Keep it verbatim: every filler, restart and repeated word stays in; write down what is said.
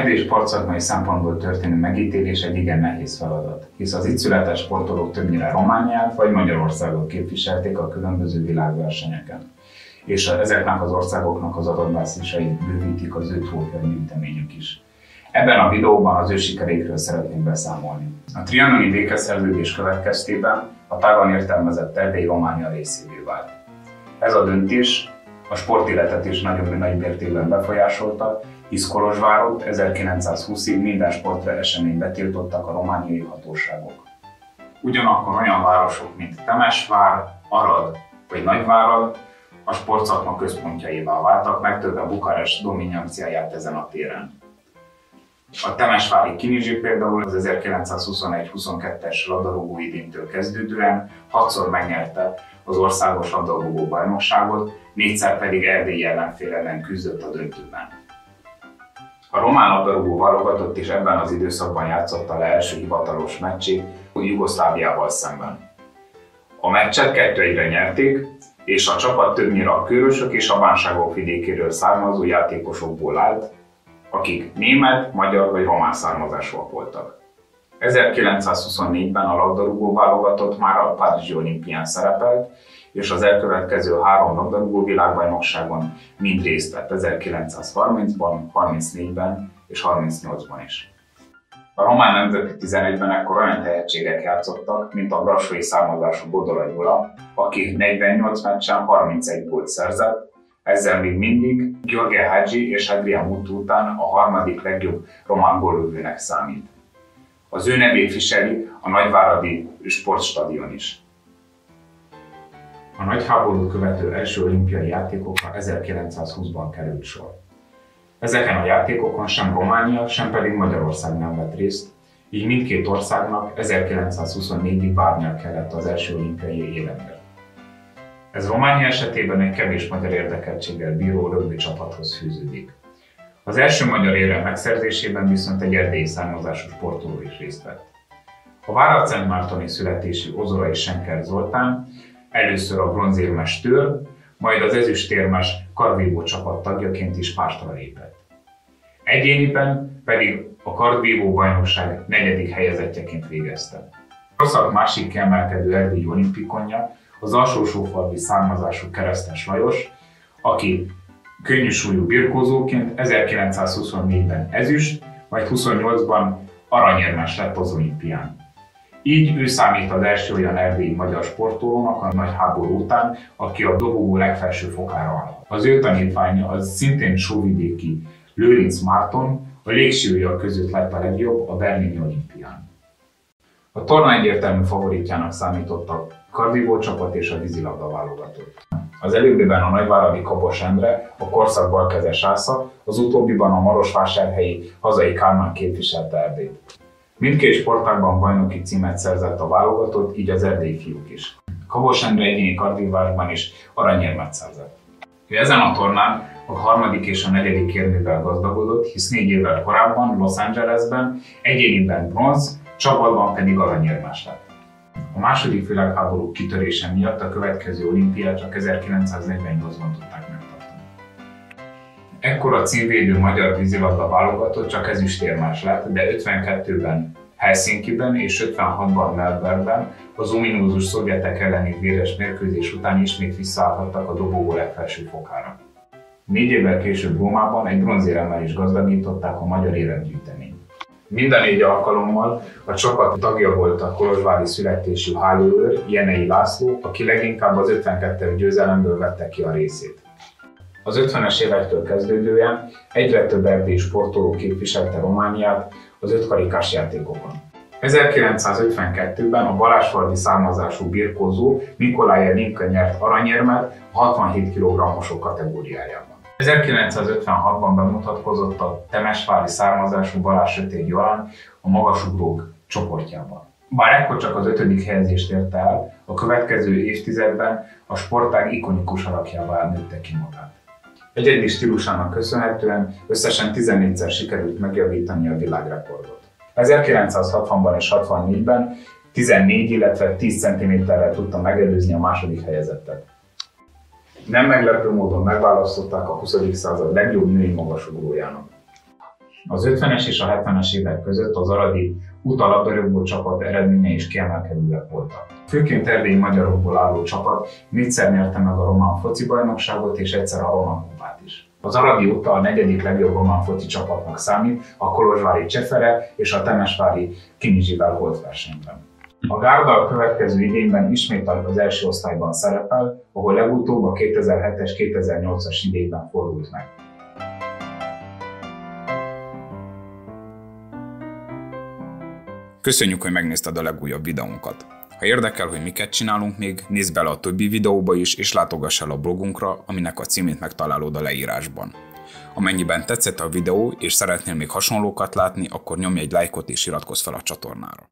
erdély sportszakmai szempontból történő megítélés egy igen nehéz feladat, hisz az itt született sportolók többnyire Romániát vagy Magyarországot képviselték a különböző világversenyeken, és ezeknek az országoknak az adatbázisait bővítik az ő trófea gyűjteményük is. Ebben a videóban az ő sikereikről szeretnénk beszámolni. A trianoni békeszerződés következtében a tágan értelmezett Erdély Románia részévé vált. Ez a döntés a sportéletet is nagyon nagy mértékben befolyásolta, hisz Kolozsvárot ezerkilencszázhúszig minden sporteseményt betiltottak a romániai hatóságok. Ugyanakkor olyan városok, mint Temesvár, Arad vagy Nagyvárad a sportszakma központjaivá váltak, megtörve Bukarest dominanciáját ezen a téren. A Temesvári Kinizsék például az ezerkilencszázhuszonegy huszonkettes labdarúgó idéntől kezdődően hatszor megnyerte az országos labdarúgó bajnokságot, négyszer pedig erdélyi ellenfél ellen küzdött a döntőben. A román labdarúgó válogatott is ebben az időszakban játszotta le első hivatalos meccsét Jugoszláviával szemben. A meccset kettő egyre nyerték, és a csapat többnyire a körösök és a bánságok vidékéről származó játékosokból állt, akik német, magyar vagy román származásúak voltak. ezerkilencszázhuszonnégyben a labdarúgó válogatott már a Párizsi Olimpián szerepelt, és az elkövetkező három labdarúgó világbajnokságon mind részt vett ezerkilencszázharmincban, harmincnégyben és harmincnyolcban is. A román nemzeti tizenegyben ekkor olyan tehetségek játszottak, mint a brassói származású Bodola Gyula, aki negyvennyolc meccsen harmincegy gólt szerzett, ezzel még mindig Gyorgy Hágyi és Adrian Mutu után a harmadik legjobb román gólövőnek számít. Az ő nevét viseli a nagyváradi sportstadion is. A nagy háborút követő első olimpiai játékokra ezerkilencszázhúszban került sor. Ezeken a játékokon sem Románia, sem pedig Magyarország nem vett részt, így mindkét országnak ezerkilencszázhuszonnégyig várnia kellett az első olimpiai életre. Ez Románia esetében egy kevés magyar érdekeltséggel bíró rögbi csapathoz fűződik. Az első magyar érem megszerzésében viszont egy erdélyi származású sportoló is részt vett. A váradszentmártoni születésű Ozora és Senker Zoltán először a bronzérmes tőr, majd az ezüstérmes kardvívó csapat tagjaként is pástra lépett. Egyéniben pedig a kardvívó bajnokság negyedik helyezettjeként végezte. A ország másik kiemelkedő erdélyi olimpikonja az alsósófalvi származású Keresztes Lajos, aki könnyűsúlyú birkózóként ezerkilencszázhuszonnégyben ezüst, majd huszonnyolcban aranyérmes lett az olimpián. Így ő számít az első olyan erdélyi magyar sportolónak a nagy háború után, aki a dobogó legfelső fokára áll. Az ő tanítványa az szintén sóvidéki Lőrinc Márton, a légsírójak között lett a legjobb a berlini olimpián. A torna egyértelmű favoritjának számított a kardívó csapat és a vízilabda válogatott. Az előbbiben a nagyváradi Kabos Endre, a korszak balkezes ásza, az utóbbiban a Maros Fásárhelyi hazai Kármán képviselte Erdélyt. Mindkét sportágban bajnoki címet szerzett a válogatott, így az erdélyi fiúk is. Kabos Endre egyéni kardívásban is aranyérmet szerzett. Ő ezen a tornán a harmadik és a negyedik érmével gazdagodott, hisz négy évvel korábban Los Angelesben egyéniben bronz, Csabalban pedig aranyérmes lett. A második világháború kitörése miatt a következő olimpiát csak ezerkilencszáznegyvennyolcban tudták megtartani. Ekkor a címvédő magyar vízilabda válogatott csak ezüstérmes lett, de ötvenkettőben Helsinkiben és ötvenhatban Melbourneben az ominózus szovjetek elleni véres mérkőzés után ismét visszaállhattak a dobogó legfelső fokára. Négy évvel később Rómában egy bronzéremmel is gazdagították a magyar éremgyűjteményt. Mind a négy alkalommal a csapat tagja volt a kolozsvári születésű hálóőr, Jenei László, aki leginkább az ötvenkettes győzelemből vette ki a részét. Az ötvenes évektől kezdődően egyre több erdélyi sportoló képviselte Romániát az ötkarikás játékokon. ezerkilencszázötvenkettőben a balásfaldi származású birkózó Mikolaj nyert aranyérmet a hatvanhét kilogramosok kategóriájában. ezerkilencszázötvenhatban bemutatkozott a temesvári származású Balázs-Sőtér Jolán a magasugrók csoportjában. Bár ekkor csak az ötödik helyezést érte el, a következő évtizedben a sportág ikonikus alakjává nőtte ki magát. Egyedi stílusának köszönhetően összesen tizennégyszer sikerült megjavítani a világrekordot. ezerkilencszázhatvanban és hatvannégyben tizennégy, illetve tíz centiméterrel tudta megelőzni a második helyezettet. Nem meglepő módon megválasztották a huszadik század legjobb női magasugrójának. Az ötvenes és a hetvenes évek között az aradi utalabörökből csapat eredményei is kiemelkedőek voltak. Főként erdélyi magyarokból álló csapat négyszer nyerte meg a román foci bajnokságot és egyszer a román kupát is. Az aradi utal a negyedik legjobb román foci csapatnak számít a kolozsvári csefere és a temesvári kinizsivel volt versenyben. A gárda a következő idényben ismét az első osztályban szerepel, ahol legutóbb a kétezer-hetes kétezer-nyolcas idényben fordult meg. Köszönjük, hogy megnézted a legújabb videónkat! Ha érdekel, hogy miket csinálunk még, nézd bele a többi videóba is, és látogass el a blogunkra, aminek a címét megtalálod a leírásban. Amennyiben tetszett a videó, és szeretnél még hasonlókat látni, akkor nyomj egy lájkot és iratkozz fel a csatornára.